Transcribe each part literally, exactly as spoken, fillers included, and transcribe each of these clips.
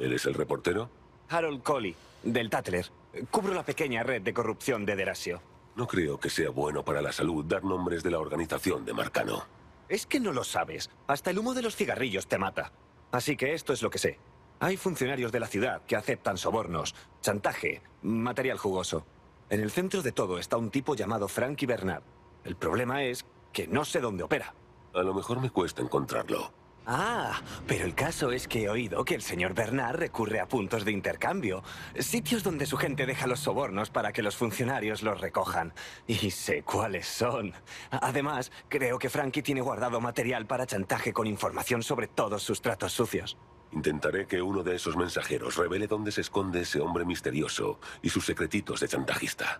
¿Eres el reportero? Harold Colley, del Tatler. Cubro la pequeña red de corrupción de Derazio. No creo que sea bueno para la salud dar nombres de la organización de Marcano. Es que no lo sabes. Hasta el humo de los cigarrillos te mata. Así que esto es lo que sé. Hay funcionarios de la ciudad que aceptan sobornos, chantaje, material jugoso. En el centro de todo está un tipo llamado Frankie Bernard. El problema es que no sé dónde opera. A lo mejor me cuesta encontrarlo. Ah, pero el caso es que he oído que el señor Bernard recurre a puntos de intercambio, sitios donde su gente deja los sobornos para que los funcionarios los recojan. Y sé cuáles son. Además, creo que Frankie tiene guardado material para chantaje con información sobre todos sus tratos sucios. Intentaré que uno de esos mensajeros revele dónde se esconde ese hombre misterioso y sus secretitos de chantajista. La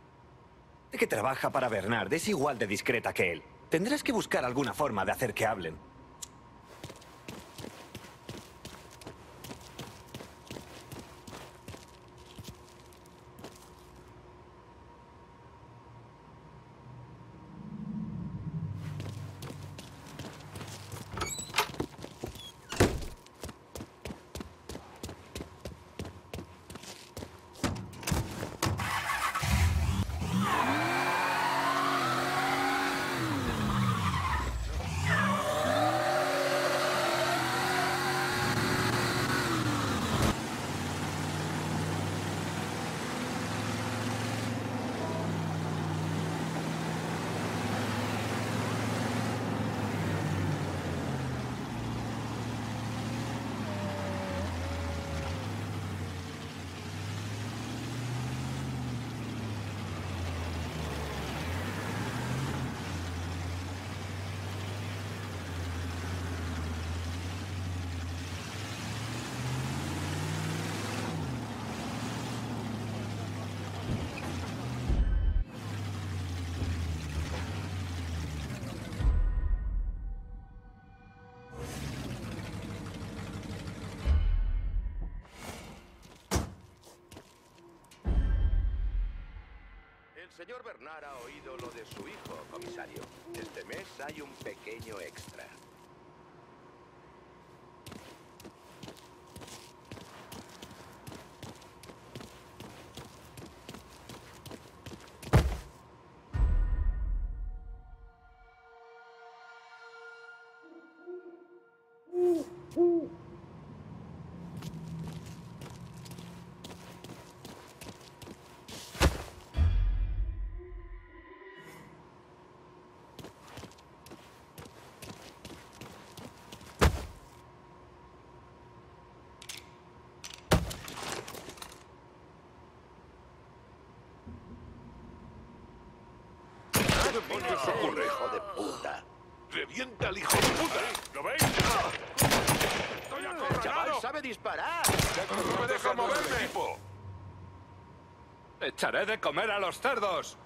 gente que trabaja para Bernard es igual de discreta que él. Tendrás que buscar alguna forma de hacer que hablen. El señor Bernard ha oído lo de su hijo, comisario. Este mes hay un pequeño extra. ¿Qué se ocurre, hijo de puta? ¡Revienta al hijo de puta! ¿Lo veis? ¡Estoy acorralado! ¡El chaval sabe disparar! ¡No me deja moverme! Tipo. ¡Echaré de comer a los cerdos!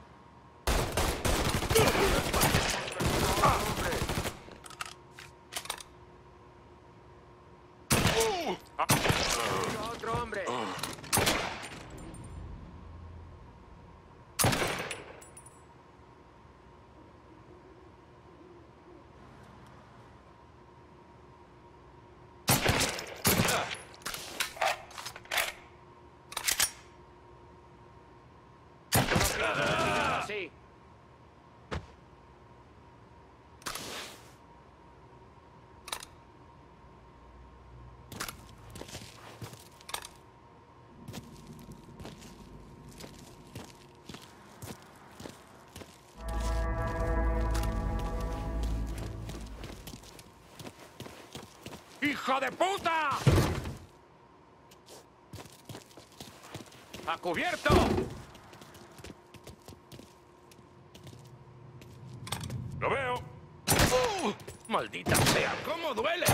¡Hijo de puta! ¡A cubierto! ¡Lo veo! Uh, ¡Maldita sea! ¡Cómo duele!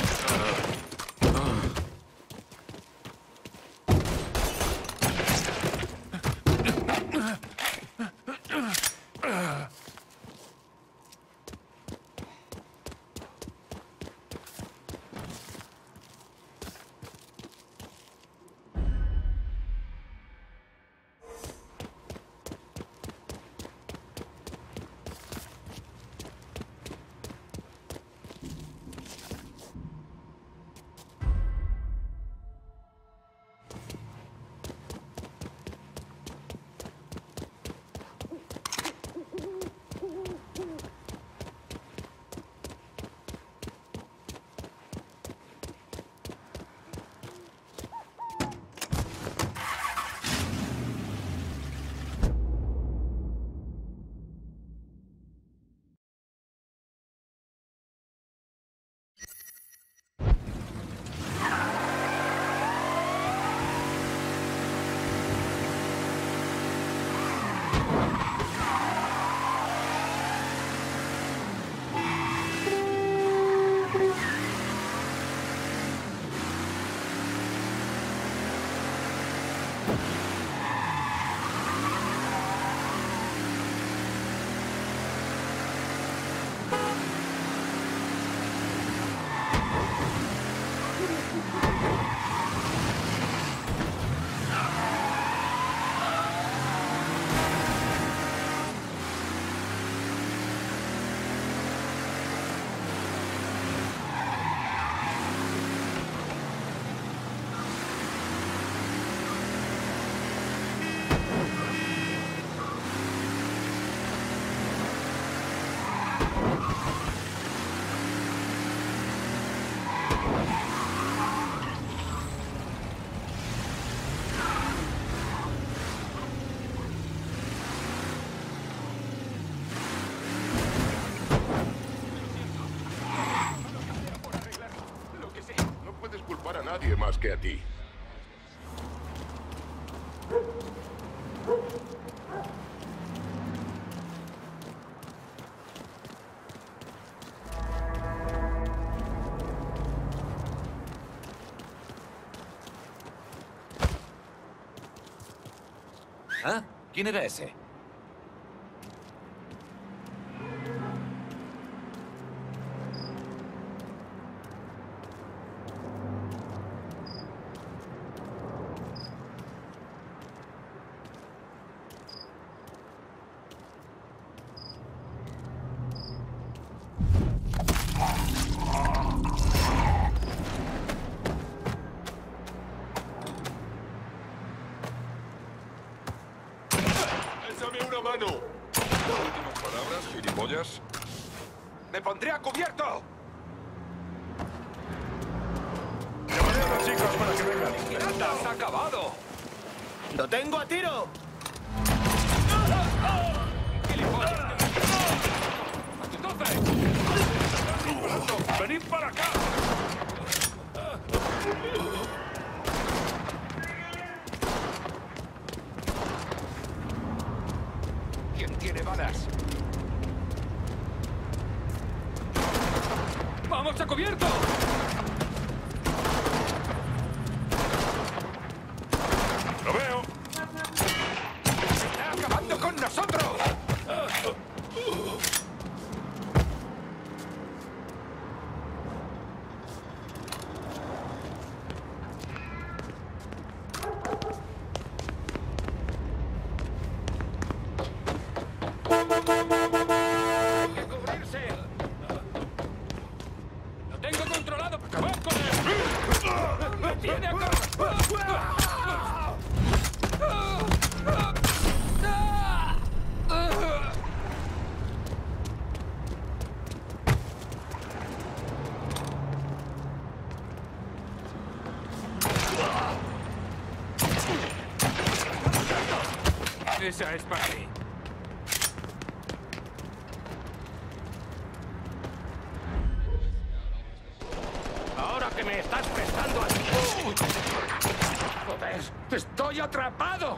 más que a ti. ¿Ah? ¿Quién era ese? Esa es para mí. Ahora que me estás prestando a ti. Joder, estoy atrapado.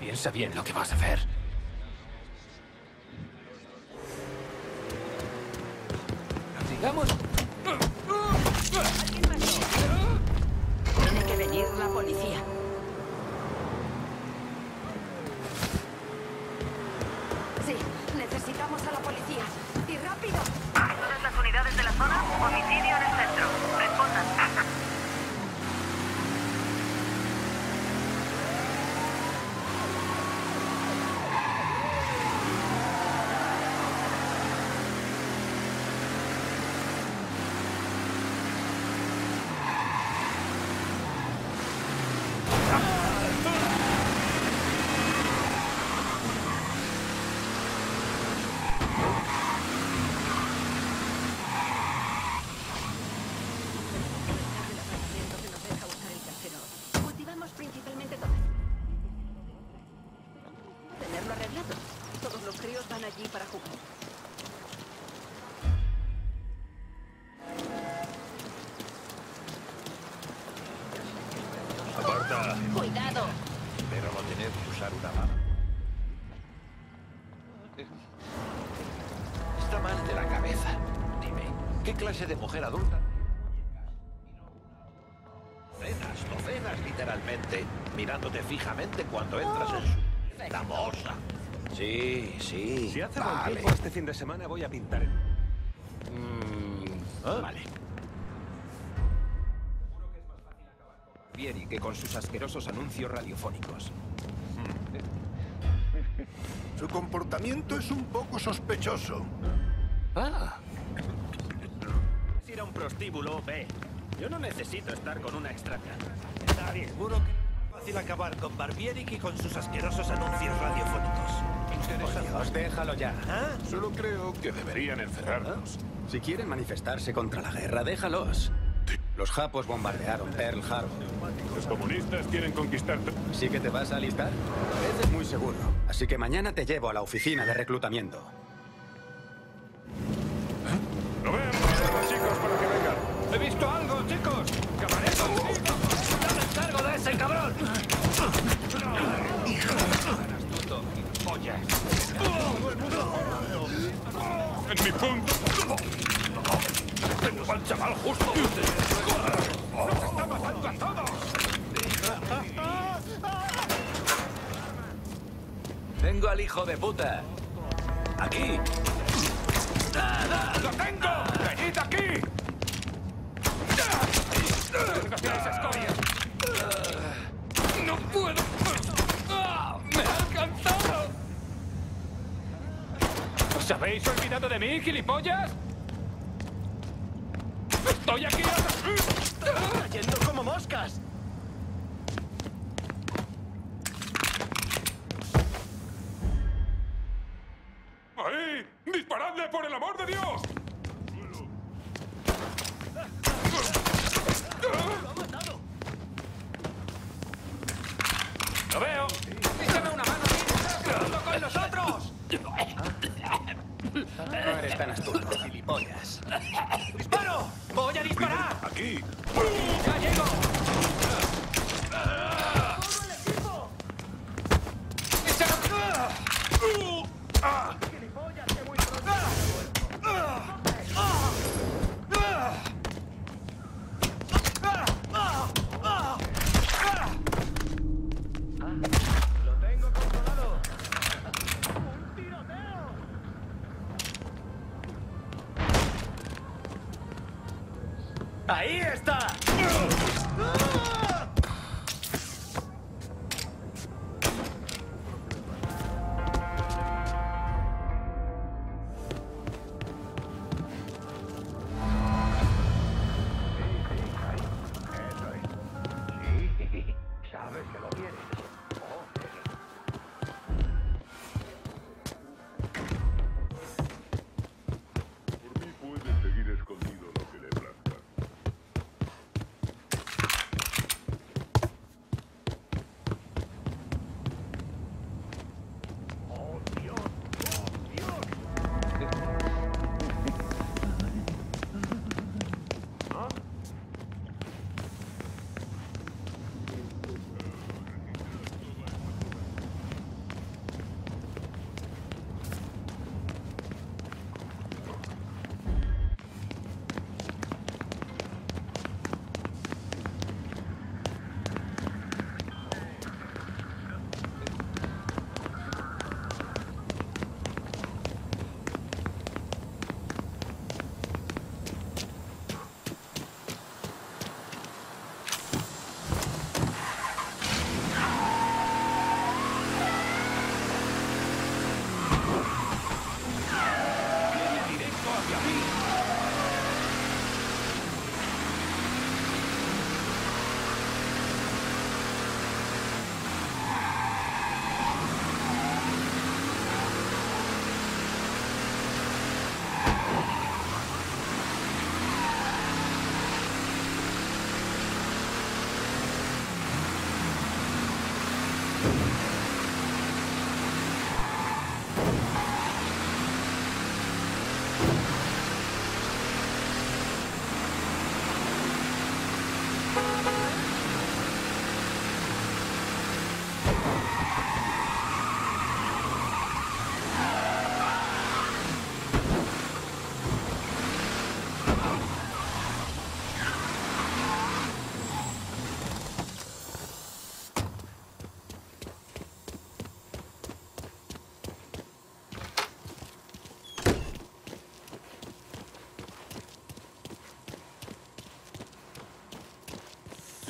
Piensa bien lo que vas a hacer. Digamos. ¿Alguien pasó? Tiene que venir la policía. Sí, necesitamos a la policía. ¡Y rápido! Todas las unidades de la zona, homicidio en el centro. Respondan. tablado. Todos los críos van allí para jugar. ¡Aparta! ¡Cuidado! Pero no tenés que usar una mano. Está mal de la cabeza. Dime, ¿qué clase de mujer adulta? Docenas, docenas literalmente, mirándote fijamente cuando entras en su... La morsa. Sí, sí. Si hace vale. buen tiempo este fin de semana voy a pintar. Mm, ¿Ah? Vale. Vieri, que con sus asquerosos anuncios radiofónicos. Su comportamiento es un poco sospechoso. Ah. Si era un prostíbulo, ve. Yo no necesito estar con una extraña. Está bien. Seguro que... Fácil acabar con Barbieri y con sus asquerosos anuncios radiofónicos. Interesante. Dios, déjalo ya. ¿Ah? Solo creo que deberían encerrarnos. Si quieren manifestarse contra la guerra, déjalos. Los japos bombardearon Pearl Harbor. Los comunistas quieren conquistarte. ¿Así que te vas a alistar? Pareces muy seguro. Así que mañana te llevo a la oficina de reclutamiento. ¿Eh? ¡Lo vemos, chicos, para que vengan! ¡He visto algo, chicos! ¡Camareros! ¡El cabrón! ¡Hijo! ¡Oye! ¡En mi punto! ¡Tengo al chaval justo! ¡Nos está matando a todos! ¡Tengo al hijo de puta! ¡Aquí! ¡Lo tengo! ¡Venid aquí! ¡Nos tienes escoria! ¡No puedo! ¡Ah! ¡Me ha alcanzado! ¿Os habéis olvidado de mí, gilipollas? ¡Estoy aquí! ¡Están cayendo como moscas! ¡Ahí! ¡Disparadle, por el amor de Dios! ¡Lo veo! ¡Échame una mano! ¡Hablando con nosotros! No eres tan astuto, gilipollas. ¡Disparo! ¡Voy a disparar! ¡Aquí! ¡Ya llego! ¡Todo el equipo! ¡Échame! ¡Ah! ¡Gilipollas, que muy pronto! ¡Ah! ¡Ah! ¡Ahí está!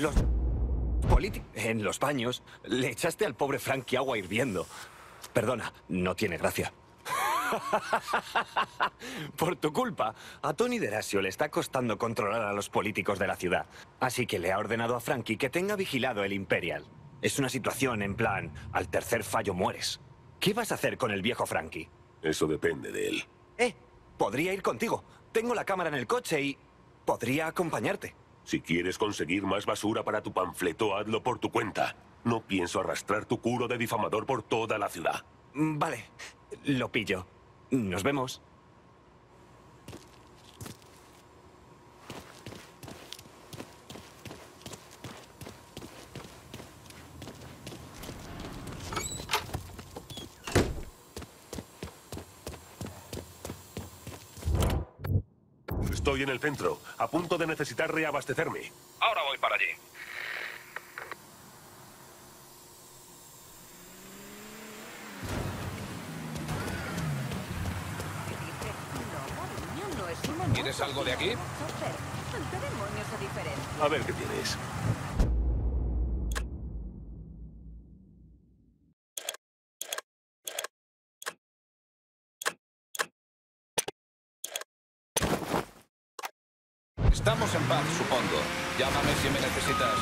Los políticos... En los baños le echaste al pobre Frankie agua hirviendo. Perdona, no tiene gracia. Por tu culpa, a Tony Derazio le está costando controlar a los políticos de la ciudad. Así que le ha ordenado a Frankie que tenga vigilado el Imperial. Es una situación en plan, al tercer fallo mueres. ¿Qué vas a hacer con el viejo Frankie? Eso depende de él. Eh, podría ir contigo. Tengo la cámara en el coche y... podría acompañarte. Si quieres conseguir más basura para tu panfleto, hazlo por tu cuenta. No pienso arrastrar tu culo de difamador por toda la ciudad. Vale, lo pillo. Nos vemos. Estoy en el centro, a punto de necesitar reabastecerme. Ahora voy para allí. ¿Tienes algo de aquí? A ver qué tienes. Estamos en paz, supongo. Llámame si me necesitas.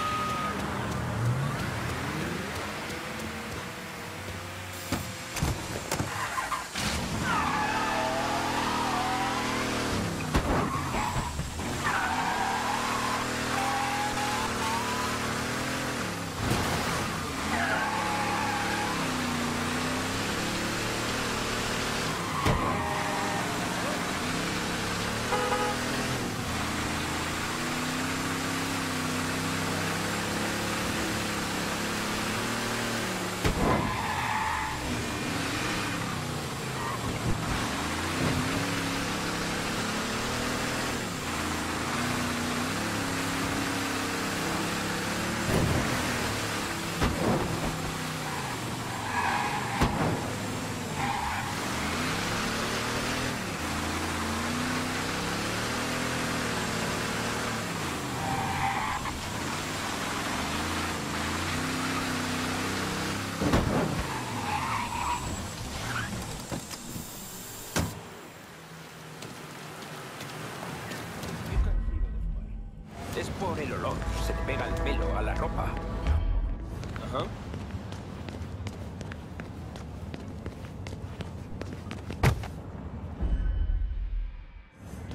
El olor se te pega al pelo, a la ropa. Ajá.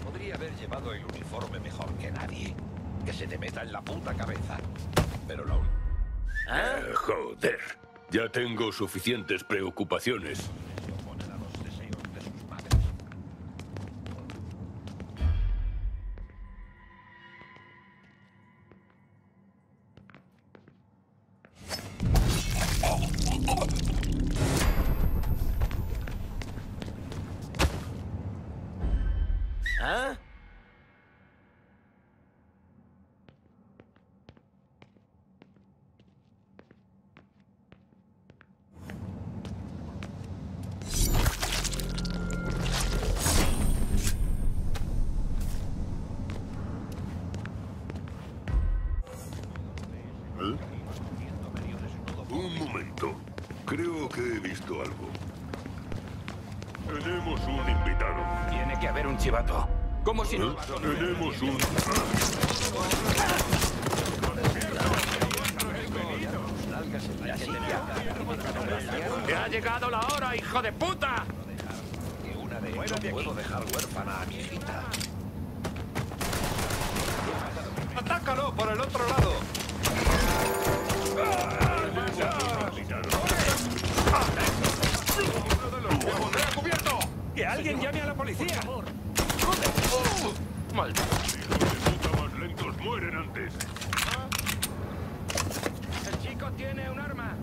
Podría haber llevado el uniforme mejor que nadie. Que se te meta en la puta cabeza. Pero la... ¿Ah? Eh, joder. Ya tengo suficientes preocupaciones. Chivato. ¿Cómo si no? ¿Eh? Tenemos un... ¡Te ha llegado la hora, hijo de puta! Que una de ellas puedo dejar huérfana a mi hijita. ¡Atácalo por el otro lado! ¡Te cubierto! ¡Que alguien llame a la policía! ¡Maldito! Los más lentos mueren antes. ¿Ah? El chico tiene un arma.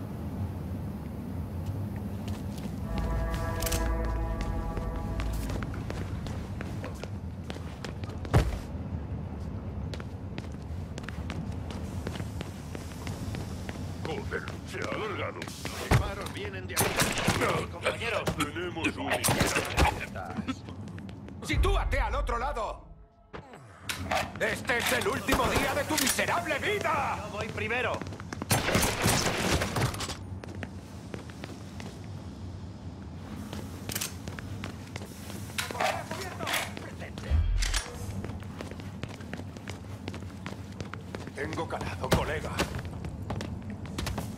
Joder, se ha alargado. Los disparos vienen de arriba. Compañeros, tenemos un... ¡Sitúate al otro lado! ¡Este es el último día de tu miserable vida! ¡Yo voy primero! Tengo calado, colega.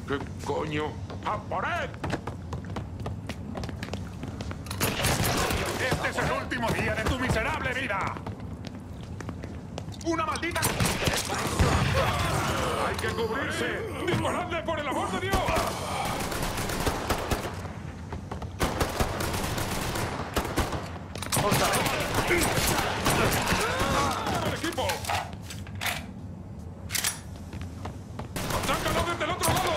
¿Qué coño? ¡A por él! ¡Este es el último día de tu miserable vida! ¡Una maldita! ¡Hay que cubrirse! ¡Disparadle, por el amor de Dios! ¡El equipo! ¡Atácalo desde el otro lado!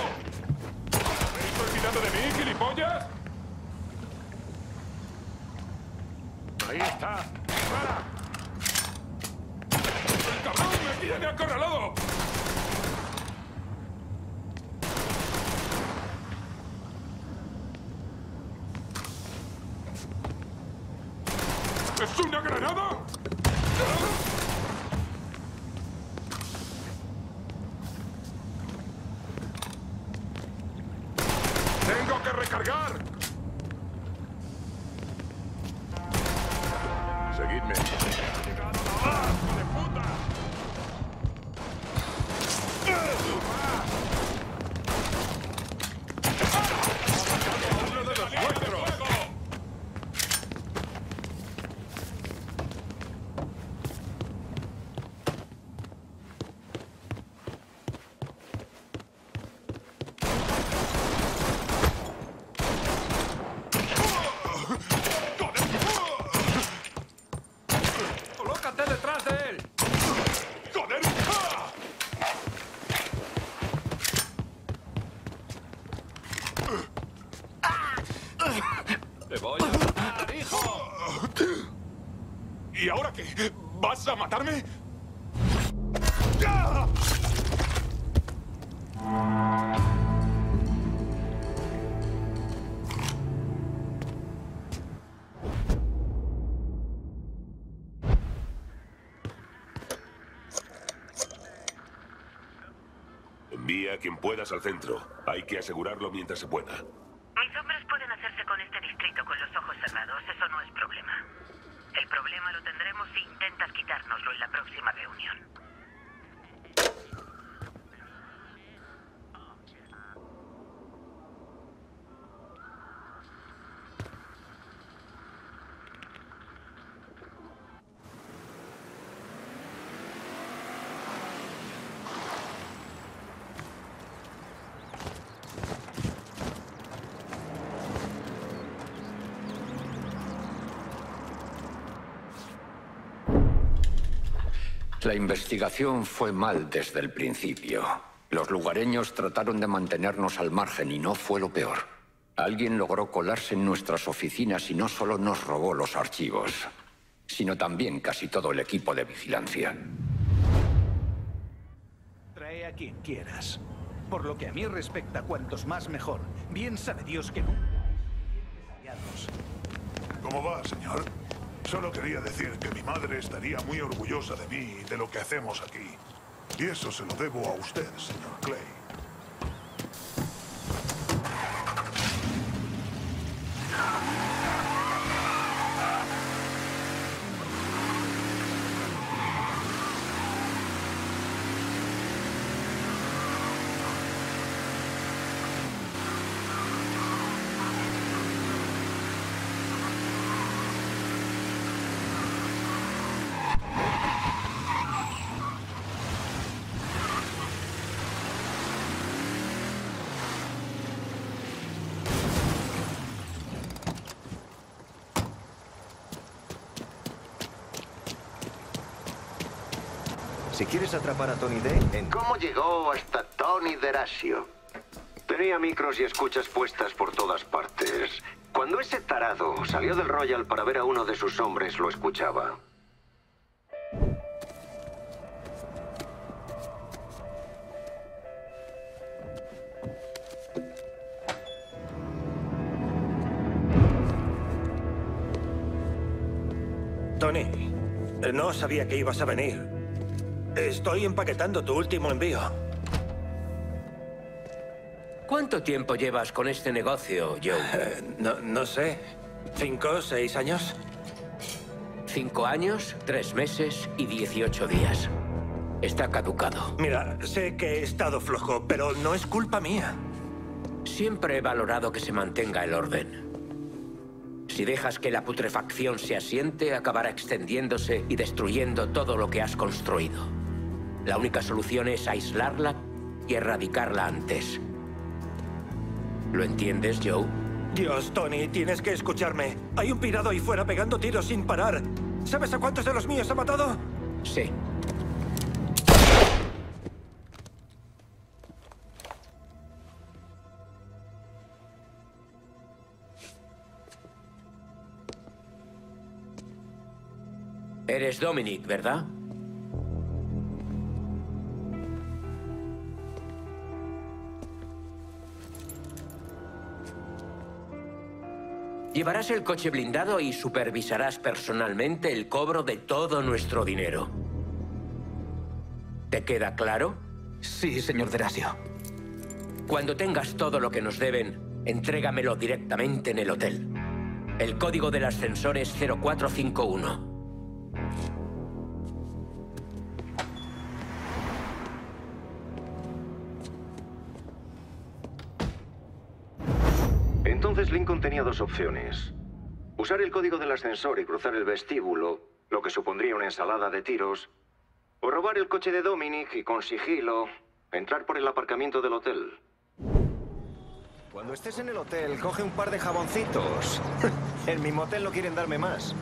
¿Estoy tirando de mí, gilipollas? ¡Ahí está! ¡Para! ¡Tiene acorralado! ¿Es una granada? ¡Tengo que recargar! Seguidme. ¿Y ahora qué? ¿Vas a matarme? ¡Ah! Envía a quien puedas al centro. Hay que asegurarlo mientras se pueda. Mis hombres pueden hacerse con este distrito con los ojos cerrados. Eso no es problema. El problema lo tendremos si intentas quitárnoslo en la próxima reunión. La investigación fue mal desde el principio. Los lugareños trataron de mantenernos al margen y no fue lo peor. Alguien logró colarse en nuestras oficinas y no solo nos robó los archivos, sino también casi todo el equipo de vigilancia. Trae a quien quieras. Por lo que a mí respecta, cuantos más mejor. Bien sabe Dios que nunca hemos aliados. ¿Cómo va, señor? Solo quería decir que mi madre estaría muy orgullosa de mí y de lo que hacemos aquí. Y eso se lo debo a usted, señor Clay. Si quieres atrapar a Tony D... En... ¿Cómo llegó hasta Tony Derazio? Tenía micros y escuchas puestas por todas partes. Cuando ese tarado salió del Royal para ver a uno de sus hombres, lo escuchaba. Tony, no sabía que ibas a venir. Estoy empaquetando tu último envío. ¿Cuánto tiempo llevas con este negocio, Joe? Eh, no, no sé. ¿Cinco, seis años? Cinco años, tres meses y dieciocho días. Está caducado. Mira, sé que he estado flojo, pero no es culpa mía. Siempre he valorado que se mantenga el orden. Si dejas que la putrefacción se asiente, acabará extendiéndose y destruyendo todo lo que has construido. La única solución es aislarla y erradicarla antes. ¿Lo entiendes, Joe? Dios, Tony, tienes que escucharme. Hay un pirado ahí fuera pegando tiros sin parar. ¿Sabes a cuántos de los míos ha matado? Sí. Eres Dominic, ¿verdad? Llevarás el coche blindado y supervisarás personalmente el cobro de todo nuestro dinero. ¿Te queda claro? Sí, señor Derazio. Cuando tengas todo lo que nos deben, entrégamelo directamente en el hotel. El código del ascensor es cero cuatro cinco uno. Entonces Lincoln tenía dos opciones. Usar el código del ascensor y cruzar el vestíbulo, lo que supondría una ensalada de tiros, o robar el coche de Dominic y con sigilo entrar por el aparcamiento del hotel. Cuando estés en el hotel, coge un par de jaboncitos. El mismo hotel no quieren darme más.